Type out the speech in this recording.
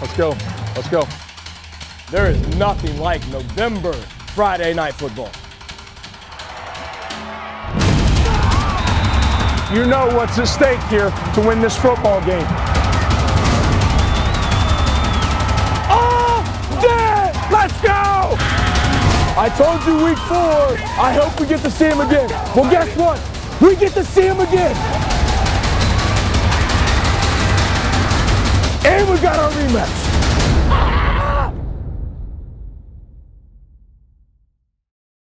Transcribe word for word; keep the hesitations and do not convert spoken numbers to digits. Let's go, let's go. There is nothing like November Friday night football. You know what's at stake here to win this football game. Oh, yeah, let's go! I told you week four, I hope we get to see him again. Well, guess what? We get to see him again. And we got our rematch.